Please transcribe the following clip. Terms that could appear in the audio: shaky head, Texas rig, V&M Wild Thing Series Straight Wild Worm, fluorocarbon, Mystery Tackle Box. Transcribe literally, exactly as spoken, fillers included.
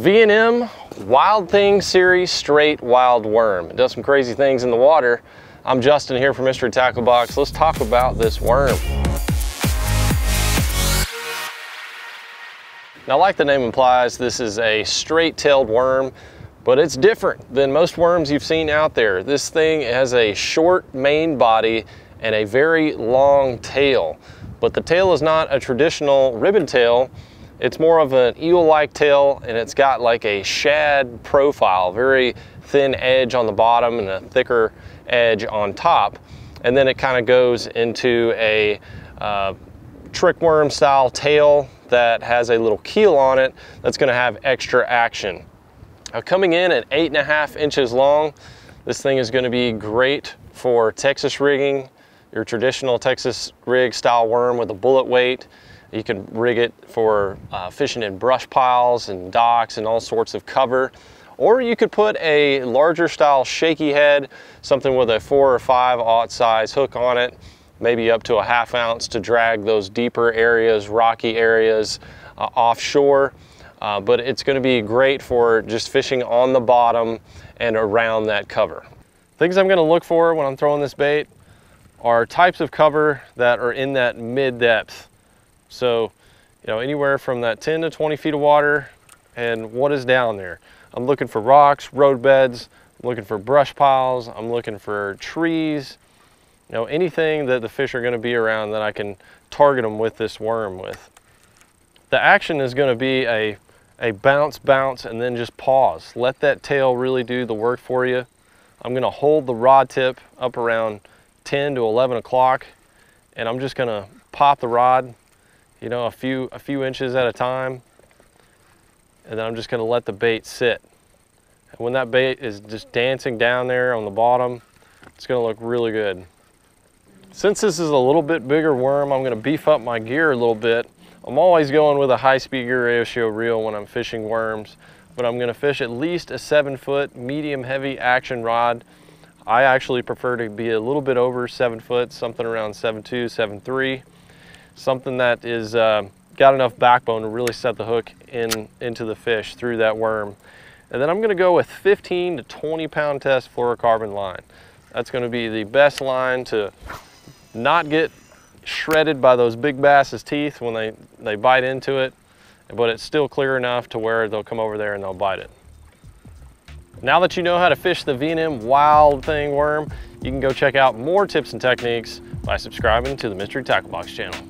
V and M Wild Thing Series Straight Wild Worm. It does some crazy things in the water. I'm Justin here from Mystery Tackle Box. Let's talk about this worm. Now, like the name implies, this is a straight-tailed worm, but it's different than most worms you've seen out there. This thing has a short main body and a very long tail, but the tail is not a traditional ribbon tail. It's more of an eel-like tail, and it's got like a shad profile, very thin edge on the bottom and a thicker edge on top. And then it kind of goes into a uh, trick worm style tail that has a little keel on it that's gonna have extra action. Now, coming in at eight and a half inches long, this thing is gonna be great for Texas rigging, your traditional Texas rig style worm with a bullet weight. You can rig it for uh, fishing in brush piles and docks and all sorts of cover. Or you could put a larger style shaky head, something with a four or five aught size hook on it, maybe up to a half ounce to drag those deeper areas, rocky areas uh, offshore. Uh, but it's gonna be great for just fishing on the bottom and around that cover. Things I'm gonna look for when I'm throwing this bait are types of cover that are in that mid depth. So, you know, anywhere from that ten to twenty feet of water and what is down there. I'm looking for rocks, roadbeds, I'm looking for brush piles, I'm looking for trees, you know, anything that the fish are gonna be around that I can target them with this worm with. The action is gonna be a, a bounce, bounce, and then just pause. Let that tail really do the work for you. I'm gonna hold the rod tip up around ten to eleven o'clock, and I'm just gonna pop the rod, you know, a few, a few inches at a time. And then I'm just gonna let the bait sit. And when that bait is just dancing down there on the bottom, it's gonna look really good. Since this is a little bit bigger worm, I'm gonna beef up my gear a little bit. I'm always going with a high-speed gear ratio reel when I'm fishing worms, but I'm gonna fish at least a seven foot medium heavy action rod. I actually prefer to be a little bit over seven foot, something around seven two, seven three. Something that is uh, got enough backbone to really set the hook in into the fish through that worm. And then I'm gonna go with fifteen to twenty pound test fluorocarbon line. That's gonna be the best line to not get shredded by those big bass's teeth when they, they bite into it, but it's still clear enough to where they'll come over there and they'll bite it. Now that you know how to fish the V and M Wild Thing worm, you can go check out more tips and techniques by subscribing to the Mystery Tackle Box channel.